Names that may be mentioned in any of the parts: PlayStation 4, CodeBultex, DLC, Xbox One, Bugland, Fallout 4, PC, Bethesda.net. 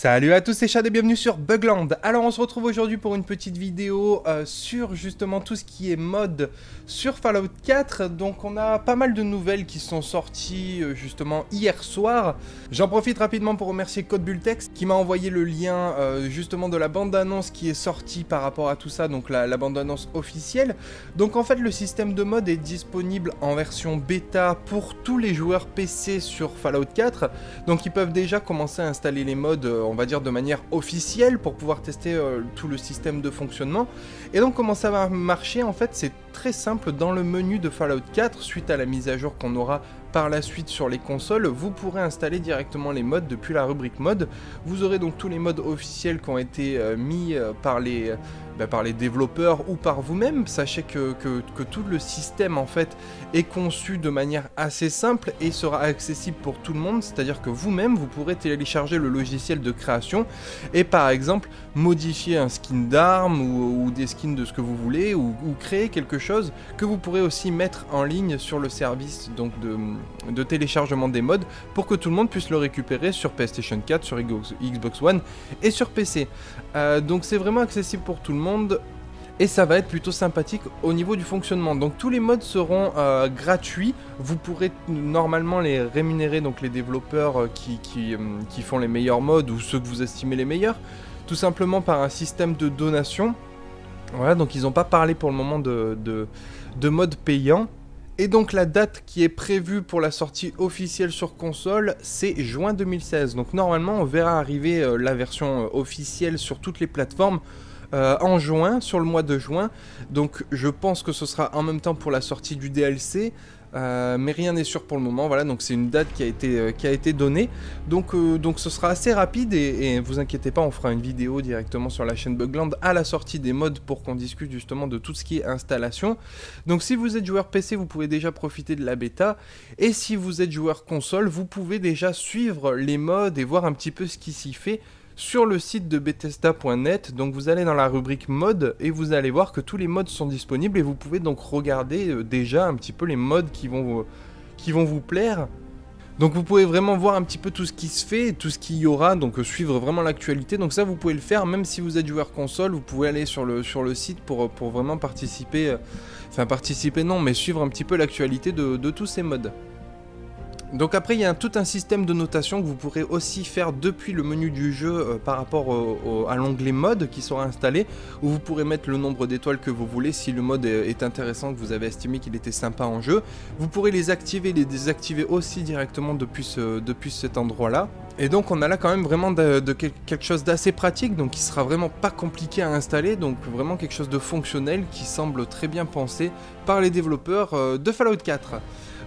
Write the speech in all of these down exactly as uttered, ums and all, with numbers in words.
Salut à tous, c'est Chad et bienvenue sur Bugland. Alors on se retrouve aujourd'hui pour une petite vidéo euh, sur justement tout ce qui est mode sur Fallout quatre. Donc on a pas mal de nouvelles qui sont sorties euh, justement hier soir. J'en profite rapidement pour remercier CodeBultex qui m'a envoyé le lien euh, justement de la bande-annonce qui est sortie par rapport à tout ça, donc la, la bande-annonce officielle. Donc en fait le système de mode est disponible en version bêta pour tous les joueurs P C sur Fallout quatre. Donc ils peuvent déjà commencer à installer les mods euh, on va dire de manière officielle pour pouvoir tester euh, tout le système de fonctionnement. Et donc comment ça va marcher, en fait c'est très simple. Dans le menu de Fallout quatre, suite à la mise à jour qu'on aura par la suite sur les consoles, vous pourrez installer directement les mods depuis la rubrique mode. Vous aurez donc tous les mods officiels qui ont été euh, mis euh, par les euh, bah, par les développeurs ou par vous-même. Sachez que, que, que tout le système en fait est conçu de manière assez simple et sera accessible pour tout le monde, c'est-à-dire que vous-même vous pourrez télécharger le logiciel de création et par exemple modifier un skin d'arme ou, ou des skins de ce que vous voulez, ou, ou créer quelque chose que vous pourrez aussi mettre en ligne sur le service donc de de téléchargement des mods pour que tout le monde puisse le récupérer sur PlayStation quatre, sur Xbox One et sur P C. Euh, donc c'est vraiment accessible pour tout le monde et ça va être plutôt sympathique au niveau du fonctionnement. Donc tous les mods seront euh, gratuits, vous pourrez normalement les rémunérer, donc les développeurs euh, qui, qui, euh, qui font les meilleurs mods ou ceux que vous estimez les meilleurs, tout simplement par un système de donation. Voilà, donc ils n'ont pas parlé pour le moment de, de, de mods payants. Et donc la date qui est prévue pour la sortie officielle sur console, c'est juin deux mille seize. Donc normalement on verra arriver euh, la version euh, officielle sur toutes les plateformes euh, en juin, sur le mois de juin. Donc je pense que ce sera en même temps pour la sortie du D L C. Euh, mais rien n'est sûr pour le moment, voilà, donc c'est une date qui a été, euh, qui a été donnée, donc, euh, donc ce sera assez rapide et, et vous inquiétez pas, on fera une vidéo directement sur la chaîne Bugland à la sortie des mods pour qu'on discute justement de tout ce qui est installation. Donc si vous êtes joueur P C, vous pouvez déjà profiter de la bêta, et si vous êtes joueur console, vous pouvez déjà suivre les mods et voir un petit peu ce qui s'y fait sur le site de Bethesda point net. Donc vous allez dans la rubrique mode et vous allez voir que tous les mods sont disponibles et vous pouvez donc regarder déjà un petit peu les mods qui vont vous, qui vont vous plaire. Donc vous pouvez vraiment voir un petit peu tout ce qui se fait, tout ce qu'il y aura, donc suivre vraiment l'actualité. Donc ça vous pouvez le faire, même si vous êtes joueur console, vous pouvez aller sur le, sur le site pour, pour vraiment participer, enfin participer non, mais suivre un petit peu l'actualité de, de tous ces mods. Donc après il y a un, tout un système de notation que vous pourrez aussi faire depuis le menu du jeu euh, par rapport au, au, à l'onglet mode qui sera installé, où vous pourrez mettre le nombre d'étoiles que vous voulez si le mode est, est intéressant, que vous avez estimé qu'il était sympa en jeu. Vous pourrez les activer, les désactiver aussi directement depuis, ce, depuis cet endroit là. Et donc on a là quand même vraiment de, de quel, quelque chose d'assez pratique, donc qui sera vraiment pas compliqué à installer, donc vraiment quelque chose de fonctionnel qui semble très bien pensé par les développeurs euh, de Fallout quatre.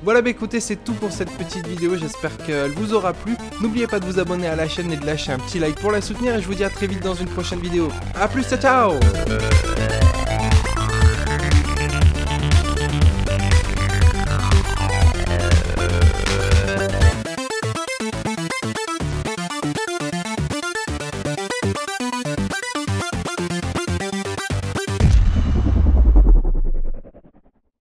Voilà, bah écoutez, c'est tout pour cette petite vidéo, j'espère qu'elle vous aura plu. N'oubliez pas de vous abonner à la chaîne et de lâcher un petit like pour la soutenir, et je vous dis à très vite dans une prochaine vidéo. A plus, ciao ciao.